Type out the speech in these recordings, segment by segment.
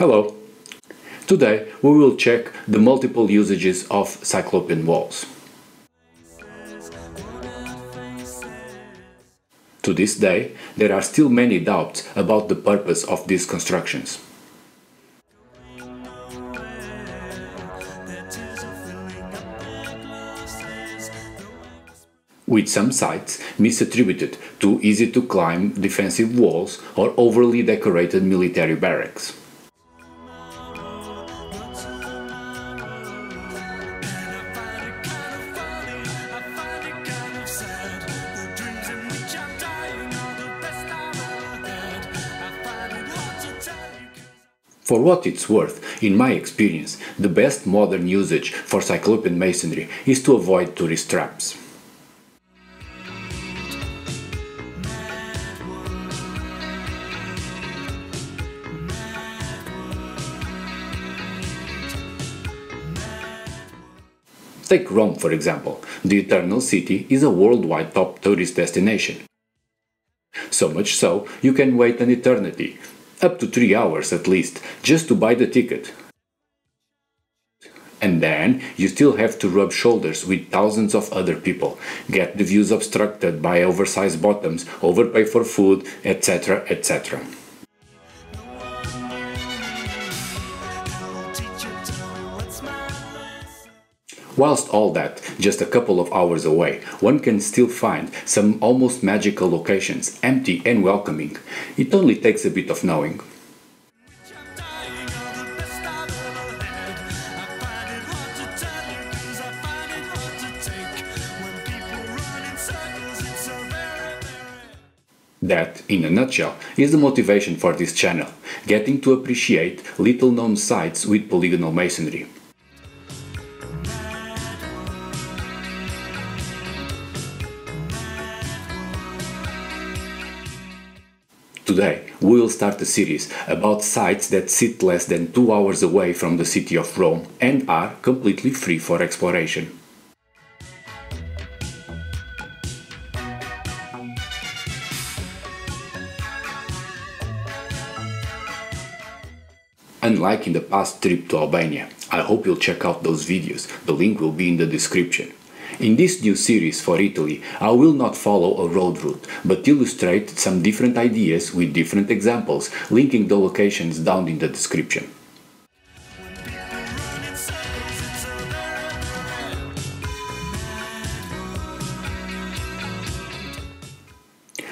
Hello! Today we will check the multiple usages of Cyclopean walls. To this day, there are still many doubts about the purpose of these constructions. With some sites misattributed to easy-to-climb defensive walls or overly decorated military barracks. For what it's worth, in my experience, the best modern usage for Cyclopean masonry is to avoid tourist traps. Take Rome, for example. The Eternal City is a worldwide top tourist destination. So much so, you can wait an eternity. Up to 3 hours at least, just to buy the ticket. And then you still have to rub shoulders with thousands of other people, get the views obstructed by oversized bottoms, overpay for food, etc, etc. Whilst all that, just a couple of hours away, one can still find some almost magical locations, empty and welcoming. It only takes a bit of knowing. That, in a nutshell, is the motivation for this channel, getting to appreciate little-known sites with polygonal masonry. Today, we will start a series about sites that sit less than 2 hours away from the city of Rome and are completely free for exploration. Unlike in the past trip to Albania, I hope you'll check out those videos, the link will be in the description. In this new series for Italy, I will not follow a road route, but illustrate some different ideas with different examples, linking the locations down in the description.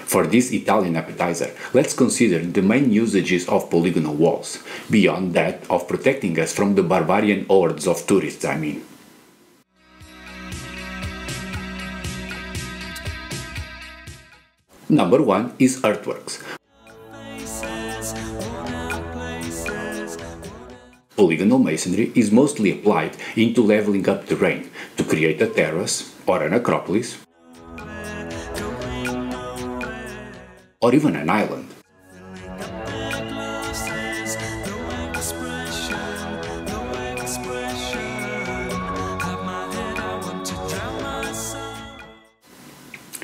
For this Italian appetizer, let's consider the main usages of polygonal walls, beyond that of protecting us from the barbarian hordes of tourists, I mean. Number one is earthworks. Polygonal masonry is mostly applied into leveling up terrain to create a terrace or an acropolis or even an island.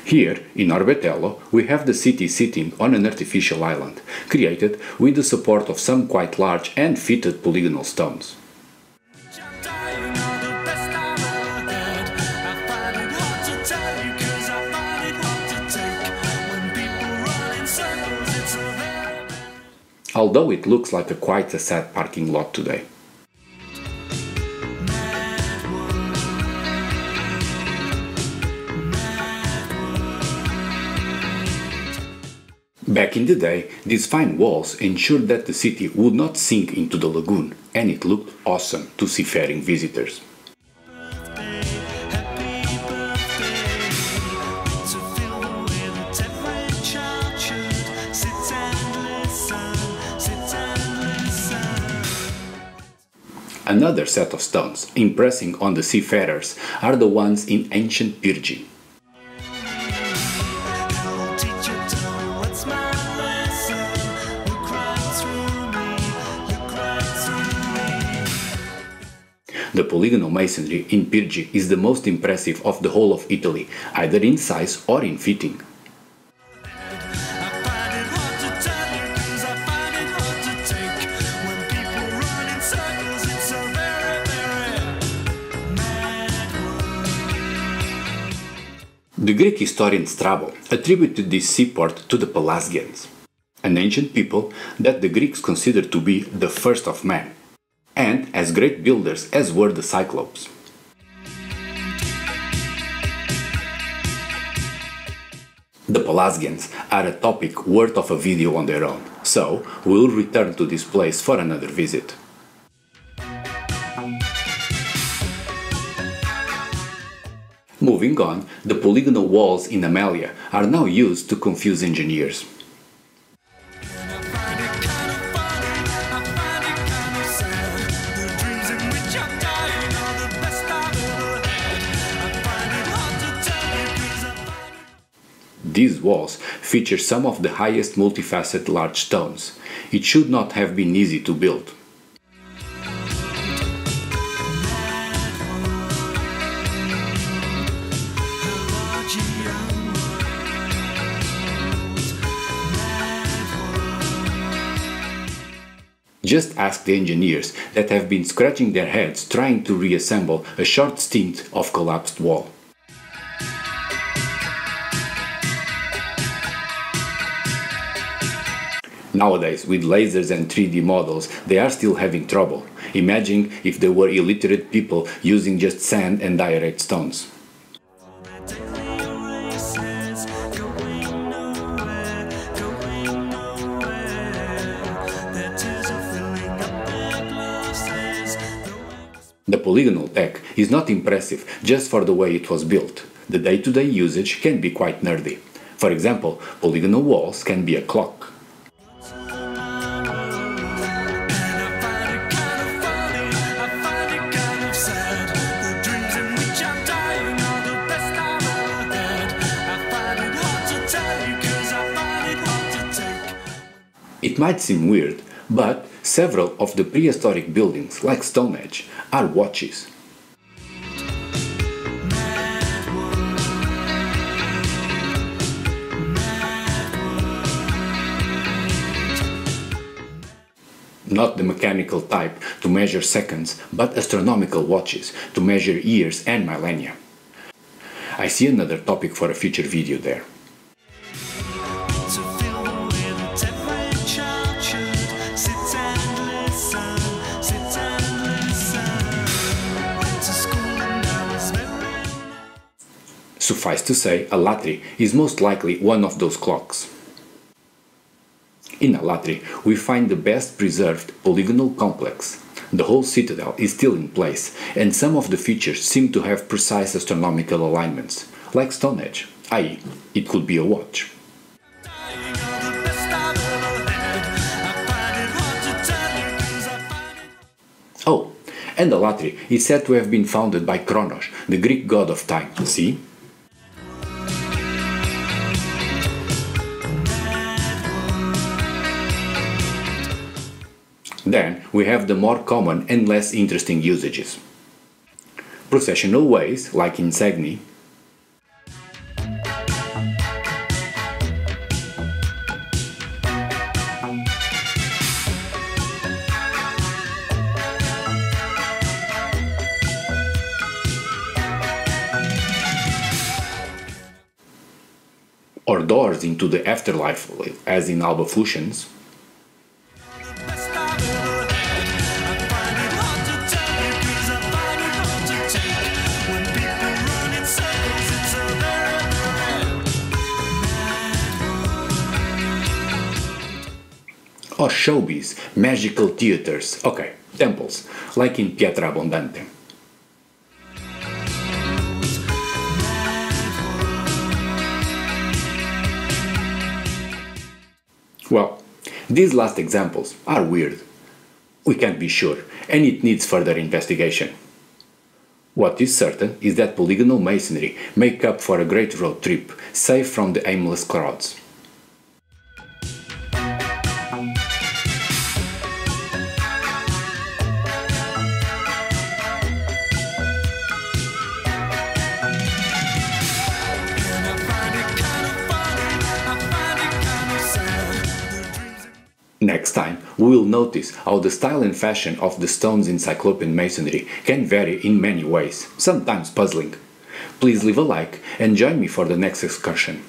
Here, in Orbetello, we have the city sitting on an artificial island, created with the support of some quite large and fitted polygonal stones. Although it looks like quite a sad parking lot today. Back in the day, these fine walls ensured that the city would not sink into the lagoon, and it looked awesome to seafaring visitors. Another set of stones impressing on the seafarers are the ones in ancient Pyrgi. The polygonal masonry in Pyrgi is the most impressive of the whole of Italy, either in size or in fitting. The Greek historian Strabo attributed this seaport to the Pelasgians, an ancient people that the Greeks considered to be the first of man, and as great builders as were the Cyclopes. The Pelasgians are a topic worth of a video on their own, so we'll return to this place for another visit. Moving on, the polygonal walls in Amelia are now used to confuse engineers. These walls feature some of the highest multifaceted large stones. It should not have been easy to build. Just ask the engineers that have been scratching their heads trying to reassemble a short stint of collapsed wall. Nowadays, with lasers and 3D models, they are still having trouble. Imagine if they were illiterate people using just sand and diorite stones. The polygonal tech is not impressive just for the way it was built. The day-to-day usage can be quite nerdy. For example, polygonal walls can be a clock. It might seem weird, but several of the prehistoric buildings, like Stonehenge, are watches. Not the mechanical type to measure seconds, but astronomical watches to measure years and millennia. I see another topic for a future video there. Suffice to say, Alatri is most likely one of those clocks. In Alatri, we find the best preserved polygonal complex. The whole citadel is still in place, and some of the features seem to have precise astronomical alignments, like Stonehenge, i.e., it could be a watch. Oh, and Alatri is said to have been founded by Kronos, the Greek god of time. See? Then we have the more common and less interesting usages. Processional ways, like in Segni, or doors into the afterlife, as in Alba Fucens. Or showbiz, magical theaters, okay, temples, like in Pietra Abbondante. Well, these last examples are weird. We can't be sure, and it needs further investigation. What is certain is that polygonal masonry make up for a great road trip, safe from the aimless crowds. Next time, we will notice how the style and fashion of the stones in Cyclopean masonry can vary in many ways, sometimes puzzling. Please leave a like and join me for the next excursion.